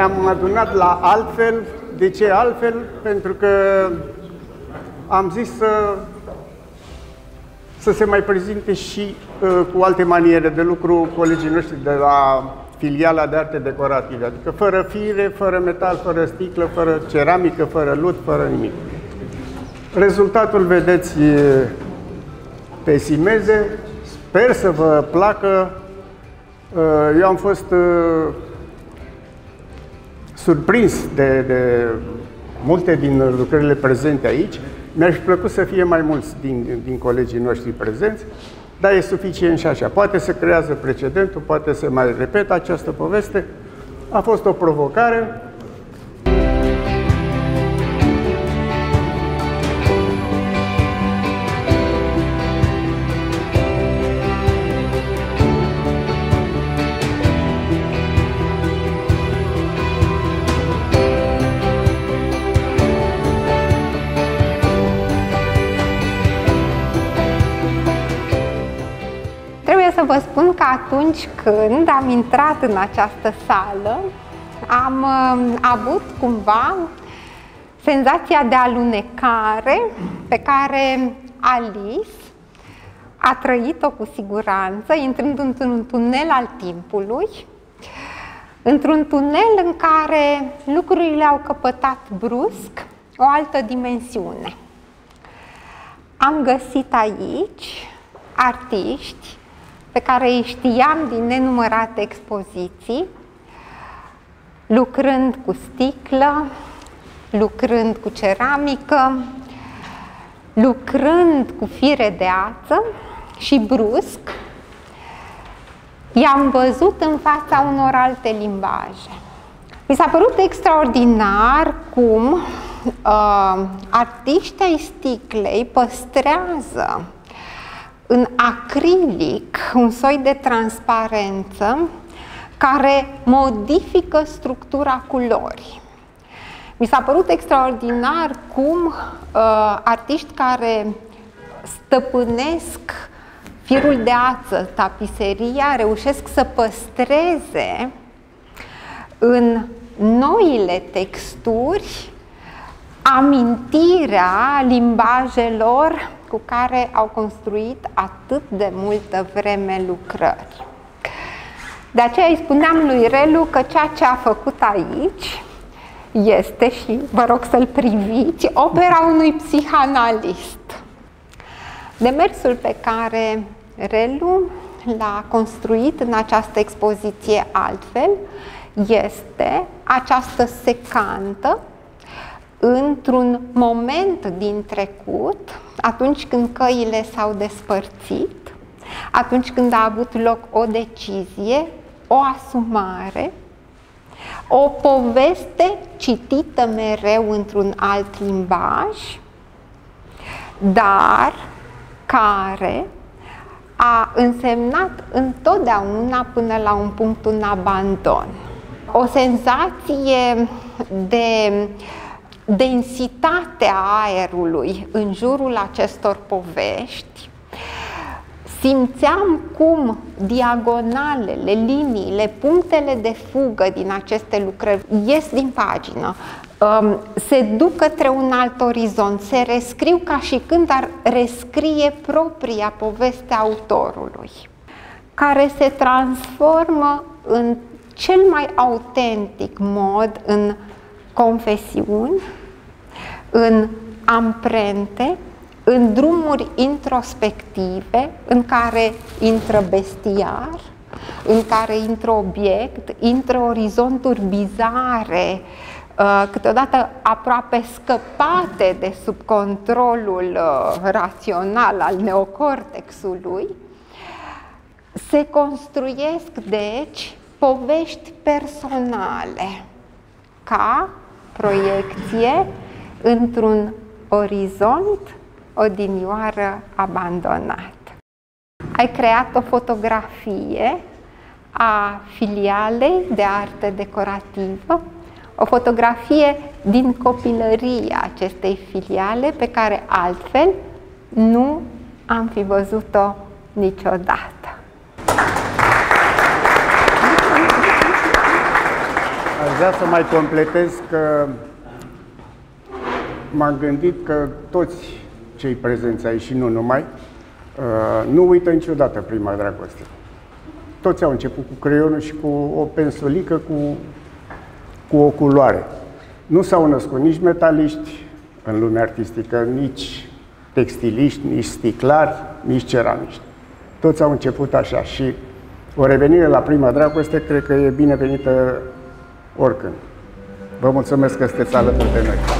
le-am adunat la altfel. De ce altfel? Pentru că am zis să se mai prezinte și cu alte maniere de lucru colegii noștri de la Filiala de Arte Decorative, adică fără fire, fără metal, fără sticlă, fără ceramică, fără lut, fără nimic. Rezultatul vedeți pe simeze, sper să vă placă. Eu am fost surprins de multe din lucrările prezente aici. Mi-aș fi plăcut să fie mai mulți din colegii noștri prezenți, dar e suficient și așa. Poate se creează precedentul, poate se mai repetă această poveste. A fost o provocare. Vă spun că atunci când am intrat în această sală, am avut cumva senzația de alunecare pe care Alice a trăit-o cu siguranță, intrând într-un tunel al timpului, într-un tunel în care lucrurile au căpătat brusc o altă dimensiune. Am găsit aici artiști pe care îi știam din nenumărate expoziții, lucrând cu sticlă, lucrând cu ceramică, lucrând cu fire de ață și brusc i-am văzut în fața unor alte limbaje. Mi s-a părut extraordinar cum artiștii ai sticlei păstrează în acrilic un soi de transparență care modifică structura culorii. Mi s-a părut extraordinar cum artiști care stăpânesc firul de ață, tapiseria, reușesc să păstreze în noile texturi amintirea limbajelor cu care au construit atât de multă vreme lucrări. De aceea îi spuneam lui Relu că ceea ce a făcut aici este, și vă rog să-l priviți, opera unui psihanalist. Demersul pe care Relu l-a construit în această expoziție altfel este această secantă într-un moment din trecut, atunci când căile s-au despărțit, atunci când a avut loc o decizie, o asumare, o poveste citită mereu într-un alt limbaj, dar care a însemnat întotdeauna până la un punct un abandon. O senzație de densitatea aerului în jurul acestor povești, simțeam cum diagonalele, liniile, punctele de fugă din aceste lucrări ies din pagină, se duc către un alt orizont, se rescriu ca și când ar rescrie propria poveste autorului, care se transformă în cel mai autentic mod în confesiuni, în amprente, în drumuri introspective în care intră bestiar, în care intră obiect, intră orizonturi bizare, câteodată aproape scăpate de sub controlul rațional al neocortexului. Se construiesc, deci, povești personale ca proiecție într-un orizont odinioară abandonat. Ai creat o fotografie a Filialei de Arte Decorativă, o fotografie din copilăria acestei filiale pe care altfel nu am fi văzut-o niciodată. vrea să mai completez că m-am gândit că toți cei prezenți aici și nu numai, nu uită niciodată prima dragoste. Toți au început cu creionul și cu o pensulică, cu o culoare. Nu s-au născut nici metaliști în lumea artistică, nici textiliști, nici sticlari, nici ceramiști. Toți au început așa și o revenire la prima dragoste cred că e binevenită oricând. Vă mulțumesc că sunteți alături de noi.